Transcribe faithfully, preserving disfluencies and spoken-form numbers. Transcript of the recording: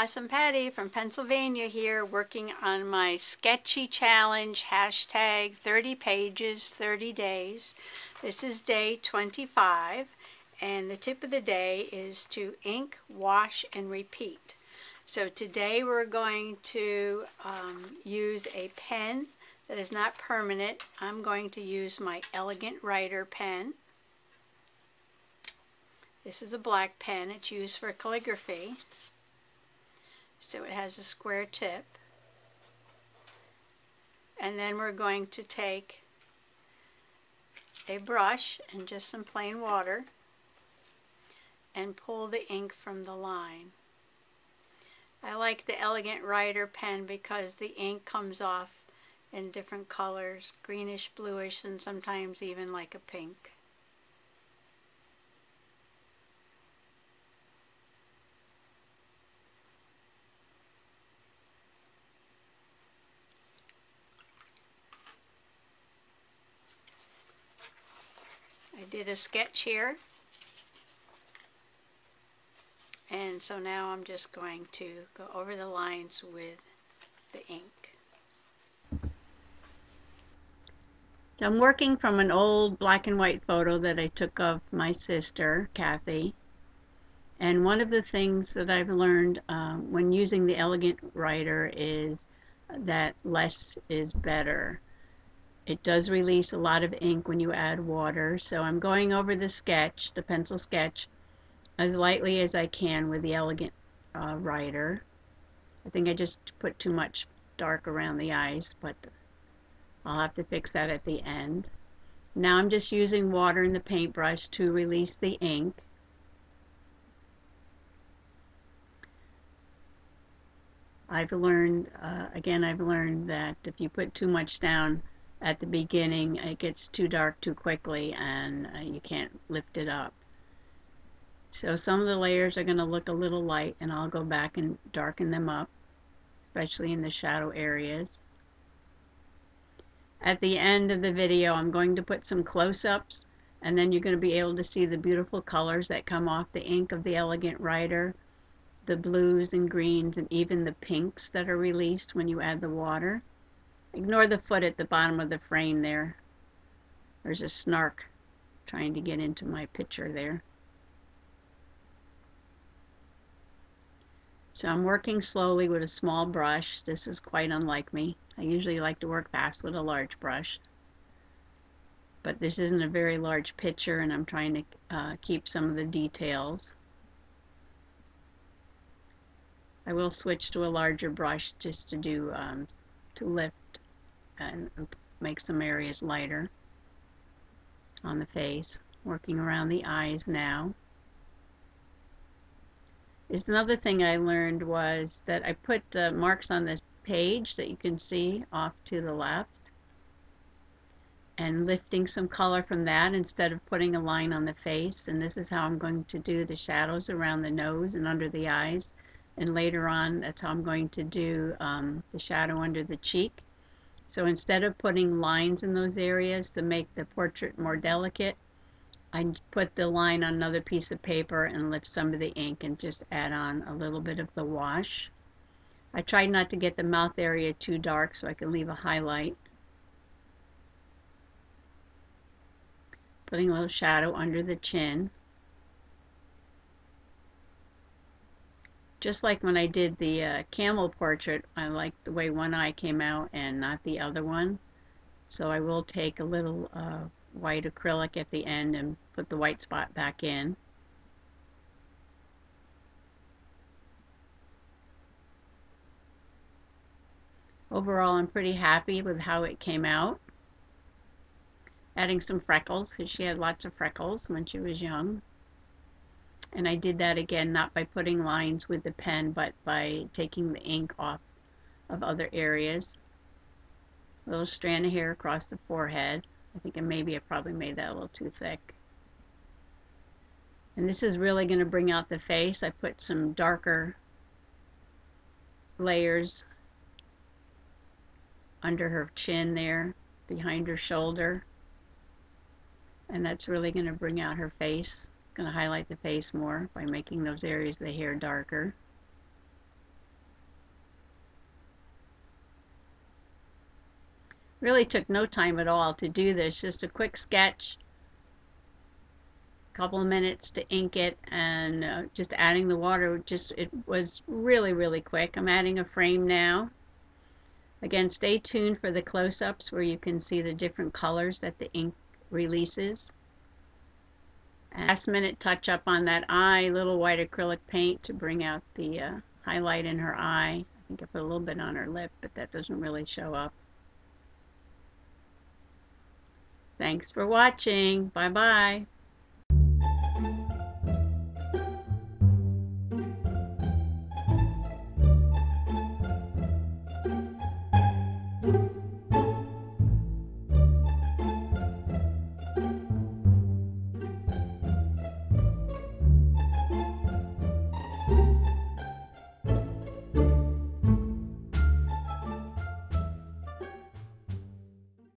Possum Patty from Pennsylvania here, working on my sketchy challenge, hashtag thirty pages, thirty days. This is day twenty-five, and the tip of the day is to ink, wash, and repeat. So today we're going to um, use a pen that is not permanent. I'm going to use my Elegant Writer pen. This is a black pen. It's used for calligraphy. So it has a square tip. And then we're going to take a brush and just some plain water and pull the ink from the line. I like the Elegant Writer pen because the ink comes off in different colors, greenish, bluish, and sometimes even like a pink. I did a sketch here, and so now I'm just going to go over the lines with the ink. So I'm working from an old black and white photo that I took of my sister, Kathy, and one of the things that I've learned um, when using the Elegant Writer is that less is better. It does release a lot of ink when you add water, so I'm going over the sketch, the pencil sketch, as lightly as I can with the Elegant uh, Writer. I think I just put too much dark around the eyes, but I'll have to fix that at the end. Now I'm just using water in the paintbrush to release the ink. I've learned, uh, again, I've learned that if you put too much down at the beginning, it gets too dark too quickly and uh, you can't lift it up. So some of the layers are going to look a little light, and I'll go back and darken them up, especially in the shadow areas. At the end of the video, I'm going to put some close-ups, and then you're going to be able to see the beautiful colors that come off the ink of the Elegant Writer, the blues and greens, and even the pinks that are released when you add the water. Ignore the foot at the bottom of the frame there. There's a snark trying to get into my picture there. So I'm working slowly with a small brush. This is quite unlike me. I usually like to work fast with a large brush. But this isn't a very large picture, and I'm trying to uh, keep some of the details. I will switch to a larger brush just to do um, to lift and make some areas lighter on the face. Working around the eyes now. Is another thing I learned was that I put uh, marks on this page that you can see off to the left, and lifting some color from that instead of putting a line on the face. And this is how I'm going to do the shadows around the nose and under the eyes, and later on that's how I'm going to do um, the shadow under the cheek. So instead of putting lines in those areas to make the portrait more delicate, I put the line on another piece of paper and lift some of the ink and just add on a little bit of the wash. I tried not to get the mouth area too dark so I could leave a highlight. Putting a little shadow under the chin. Just like when I did the uh, camel portrait, I liked the way one eye came out and not the other one. So I will take a little uh, white acrylic at the end and put the white spot back in. Overall, I'm pretty happy with how it came out. Adding some freckles, because she had lots of freckles when she was young. And I did that again, not by putting lines with the pen, but by taking the ink off of other areas. A little strand of hair across the forehead. I think maybe I probably made that a little too thick. And this is really going to bring out the face. I put some darker layers under her chin there, behind her shoulder. And that's really going to bring out her face. It's going to highlight the face more by making those areas of the hair darker. Really took no time at all to do this, just a quick sketch, a couple of minutes to ink it, and uh, just adding the water. Just it was really, really quick. I'm adding a frame now. Again, stay tuned for the close-ups where you can see the different colors that the ink releases. Last minute touch up on that eye, little white acrylic paint to bring out the uh, highlight in her eye. I think I put a little bit on her lip, but that doesn't really show up. Thanks for watching. Bye-bye.